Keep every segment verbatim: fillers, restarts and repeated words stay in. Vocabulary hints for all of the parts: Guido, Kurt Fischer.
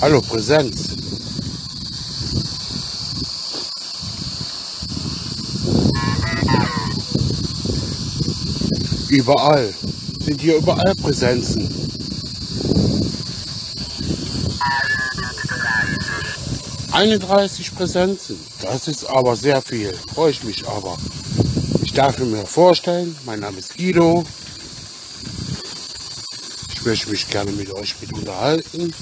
Hallo Präsenz. Überall. Sind hier überall Präsenzen. einunddreißig Präsenzen. Das ist aber sehr viel. Freue ich mich aber. Ich darf mir vorstellen, mein Name ist Guido. Ich möchte mich gerne mit euch mit unterhalten.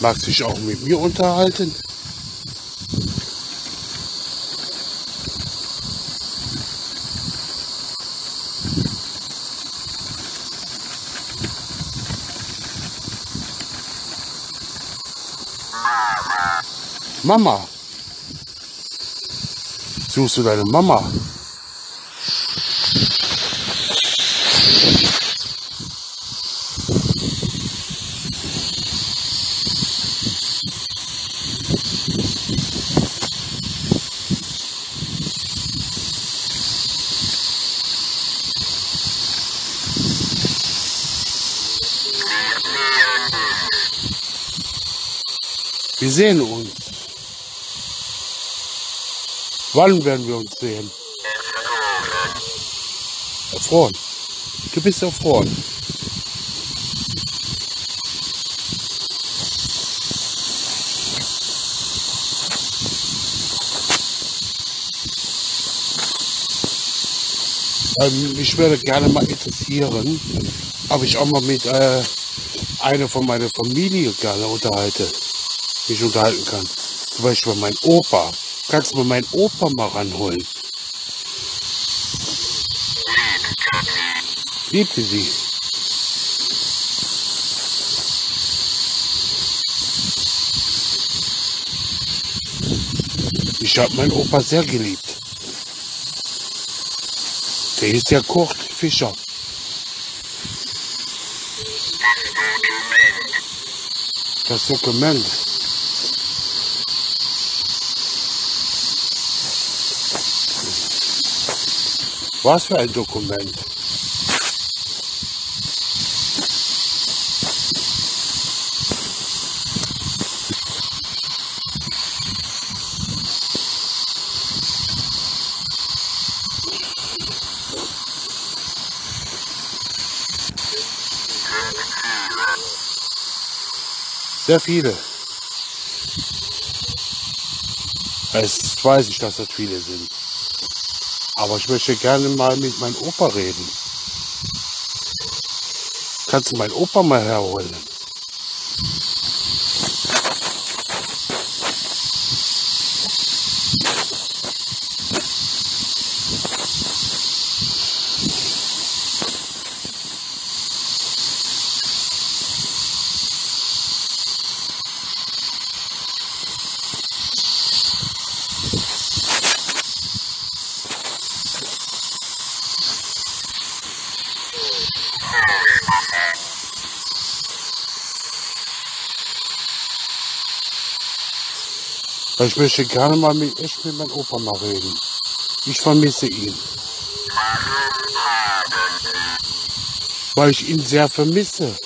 Magst du dich auch mit mir unterhalten? Mama. Suchst du deine Mama? Wir sehen uns. Wann werden wir uns sehen? Erfroren. Du bist erfroren. Ähm, ich würde gerne mal interessieren, ob ich auch mal mit äh, einer von meiner Familie gerne unterhalte. Mich unterhalten kann. Zum Beispiel mein Opa. Kannst du mal meinen Opa mal ranholen? Liebte sie. Ich habe meinen Opa sehr geliebt. Der ist ja Kurt Fischer. Das Dokument. Was für ein Dokument? Sehr viele. Jetzt weiß ich, dass das viele sind. Aber ich möchte gerne mal mit meinem Opa reden. Kannst du meinen Opa mal herholen? Ich möchte gerne mal mit, ich mit meinem Opa mal reden. Ich vermisse ihn. Weil ich ihn sehr vermisse.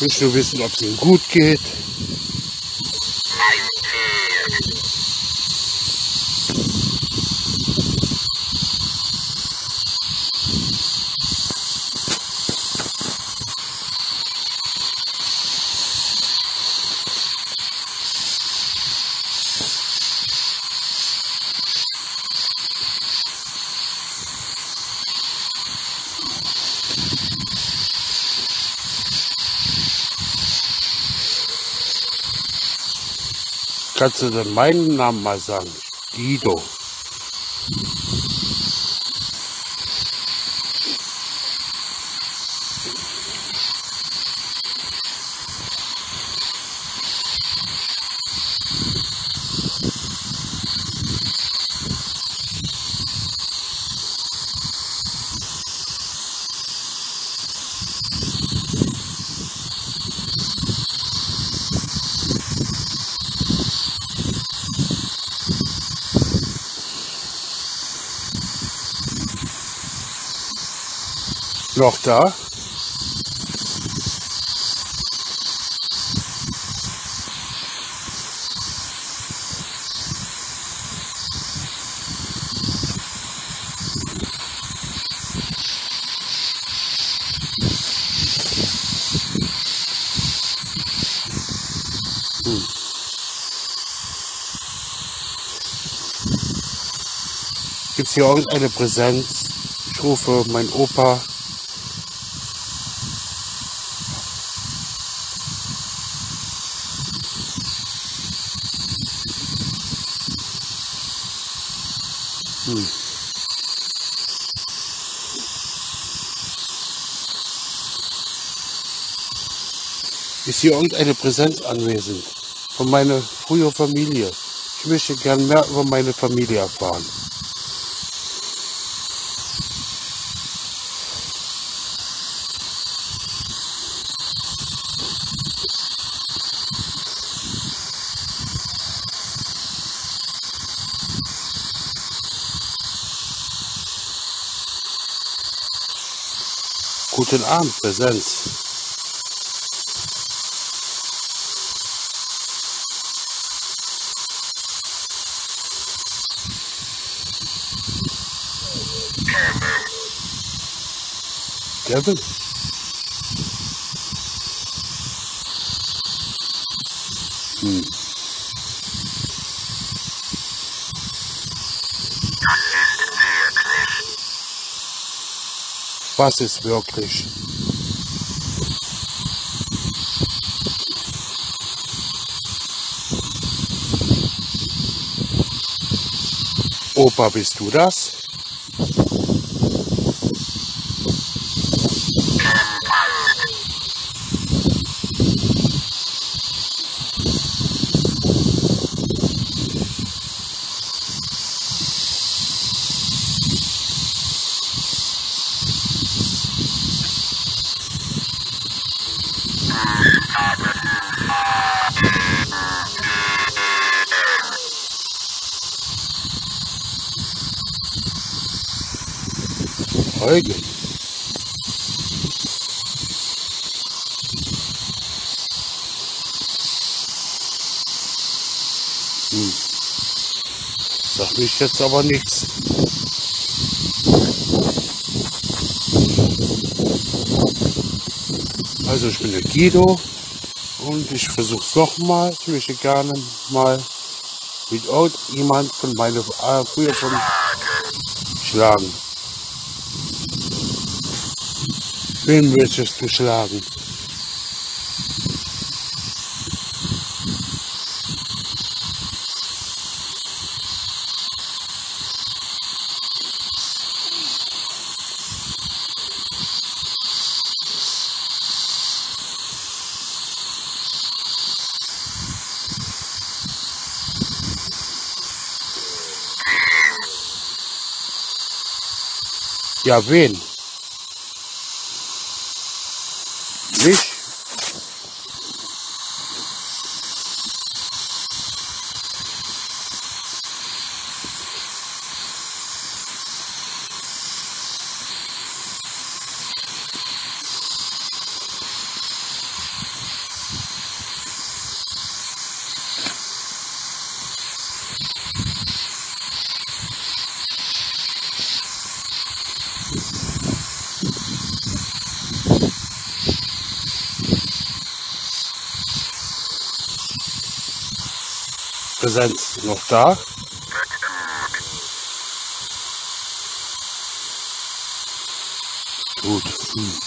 Ich möchte nur wissen, ob es ihm gut geht. Kannst du denn meinen Namen mal sagen? Guido. noch da. Gibt es hier irgendeine Präsenz? Ich rufe meinen Opa. Hm. Ist hier irgendeine Präsenz anwesend von meiner früheren Familie? Ich möchte gern mehr über meine Familie erfahren. Guten Abend, Präsenz. Kevin? Hm. Was ist wirklich? Opa, bist du das? Eugen. Hm. Sag mich jetzt aber nichts. Also ich bin der Guido und ich versuche es nochmal. Ich möchte gerne mal mit irgendjemand von meiner äh, früher von schlagen. Wen möchtest du schlagen? Ja, wen? Mich? Präsenz noch da? Gut. Hm.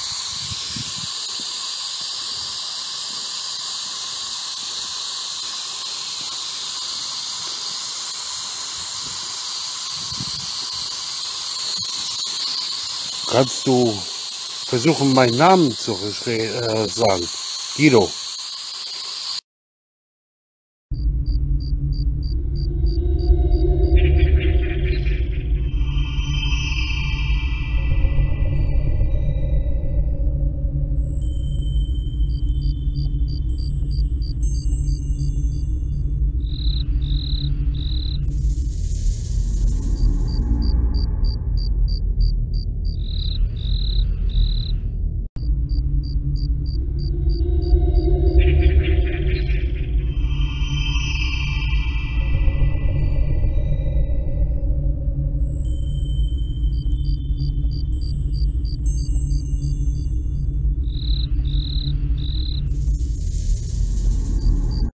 Kannst du versuchen, meinen Namen zu äh, sagen? Guido.